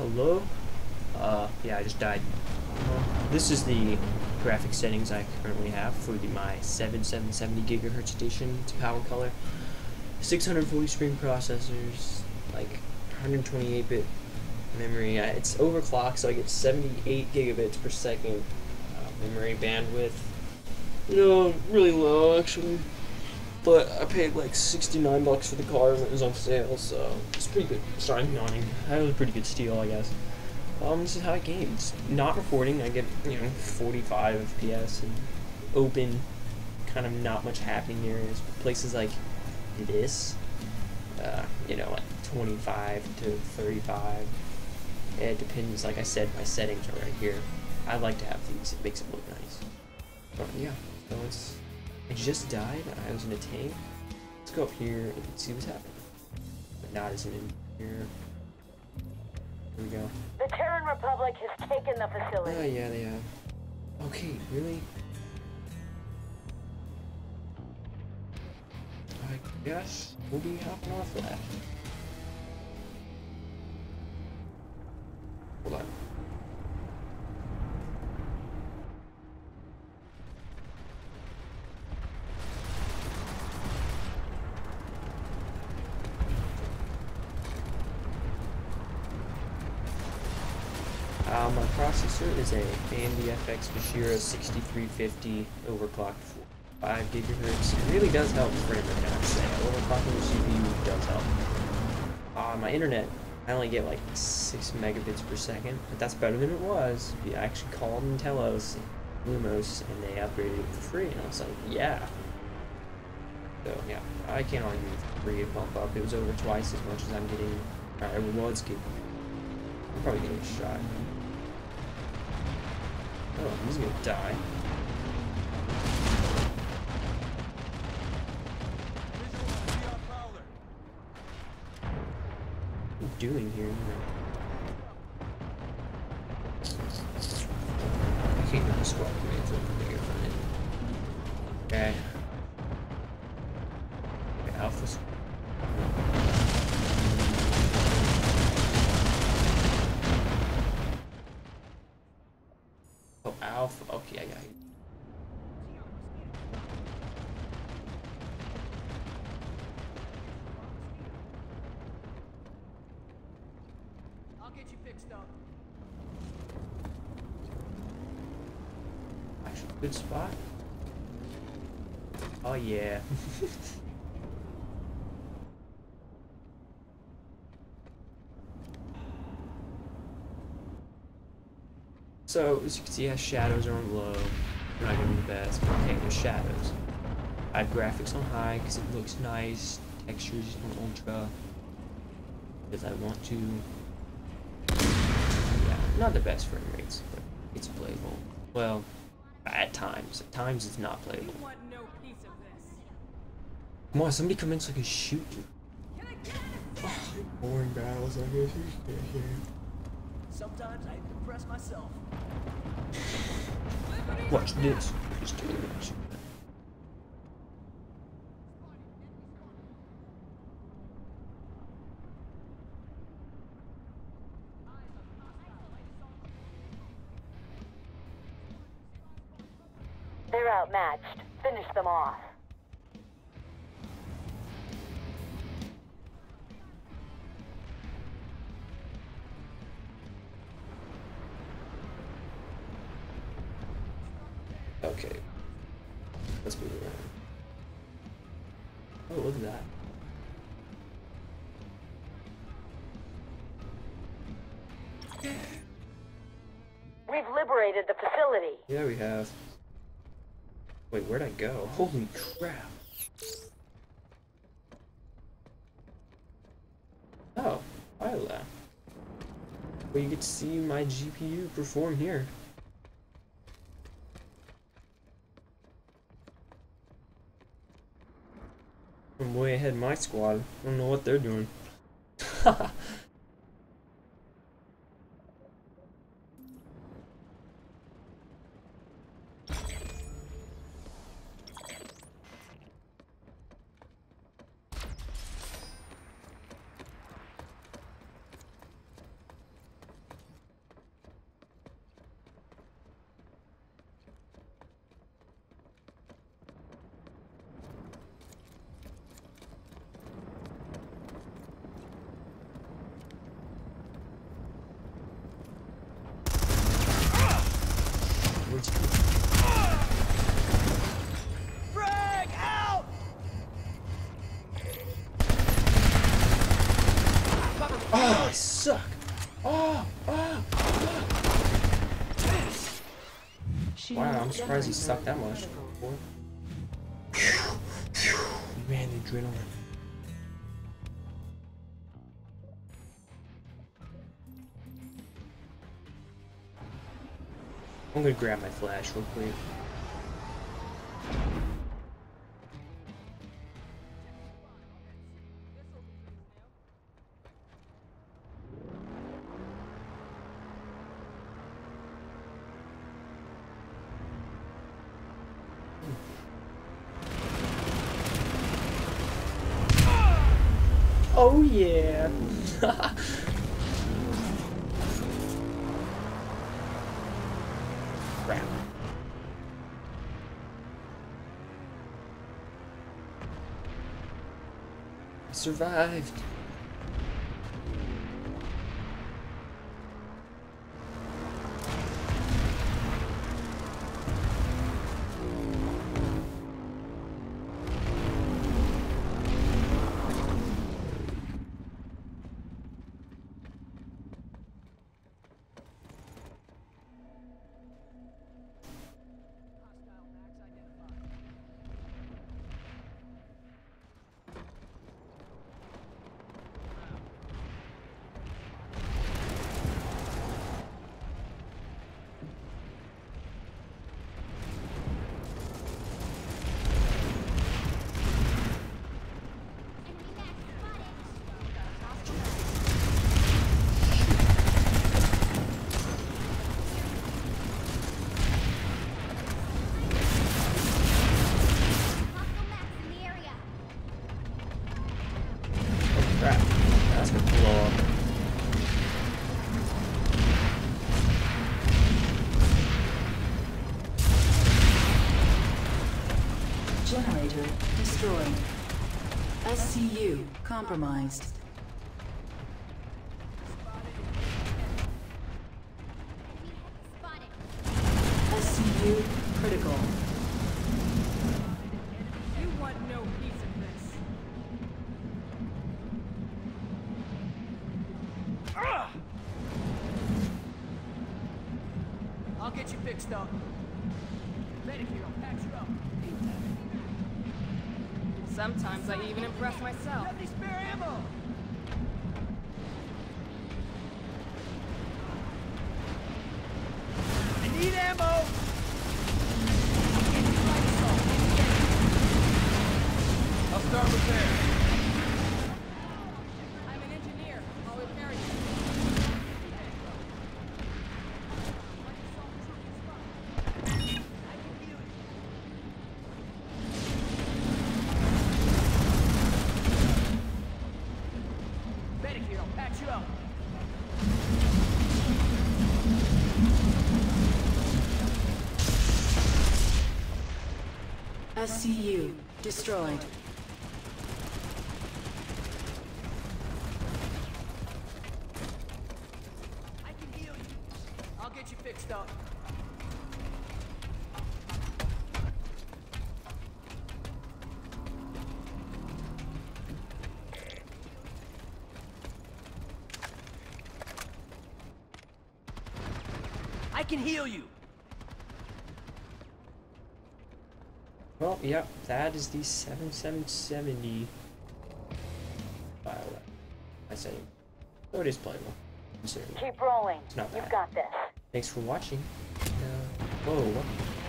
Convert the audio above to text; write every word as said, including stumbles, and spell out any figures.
Hello? Uh, yeah, I just died. This is the graphic settings I currently have for the, my seven seven seventy gigahertz edition to power color. six hundred forty stream processors, like one hundred twenty-eight bit memory. It's overclocked, so I get seventy-eight gigabits per second uh, memory bandwidth. You know, really low actually. But I paid like sixty-nine bucks for the car when it was on sale, so it's pretty good. Sorry, I'm yawning. That was a pretty good steal, I guess. Um, this is how I game. It's not recording. I get, you know, forty-five F P S and open, kind of not much happening areas. Places like this, uh, you know, like twenty-five to thirty-five. It depends. Like I said, my settings are right here. I like to have these. It makes it look nice. But yeah, so it's. I just died, I was in a tank. Let's go up here and see what's happening. But not as in here. Here we go. The Terran Republic has taken the facility. Oh yeah, they have. Okay, really? I guess we'll be hopping off of that. Hold on. Uh, my processor is a A M D F X Vashiro sixty-three fifty overclocked five gigahertz. It really does help for it, I would say. Overclocking the C P U does help. On uh, my internet, I only get like six megabits per second, but that's better than it was. I actually called Intelos Lumos and they upgraded it for free, and I was like, yeah. So yeah, I can't argue with free bump up. It was over twice as much as I'm getting. Alright, it was getting. I'm probably getting shot. Oh, he's gonna die. What are you doing here? I can't even squat away until I'm bigger from it. Okay. Okay, Alpha's. Alpha. Okay, I got you. I'll get you fixed up. Actually, good spot. Oh yeah. So, as you can see, yeah, shadows are on low. I'm not gonna be the best, but okay, there's shadows. I have graphics on high because it looks nice, textures on ultra, because I want to. Yeah, not the best frame rates, but it's playable. Well, at times. At times it's not playable. You want no piece of this. Come on, somebody come in so I can shoot you. Can I get out of here? Oh, boring battles, I guess. Sometimes I depress myself. Watch this. Just do it. They're outmatched. Finish them off. Okay, let's move around. Oh, look at that. We've liberated the facility. Yeah, we have. Wait, where'd I go? Holy crap. Oh, I left. Well, you get to see my G P U perform here. I'm way ahead of my squad. I don't know what they're doing. Wow, I'm surprised he sucked that much. Man, the adrenaline. I'm gonna grab my flash real quick. Oh yeah. Crap. I survived. Compromised. S C U critical. You want no piece of this. Ah! I'll get you fixed up. Medicare, I'll patch you up. Sometimes I even impress myself. Let me spare ammo. I need ammo. I'll start repair. I'm an engineer. I'll repair you. S C U destroyed. I can heal you. I'll get you fixed up. I can heal you. Well, yep, that is the seventy-seven seventy file. I say, so it is playable. Keep rolling. It's not bad. You've got this. Thanks for watching. Uh, whoa.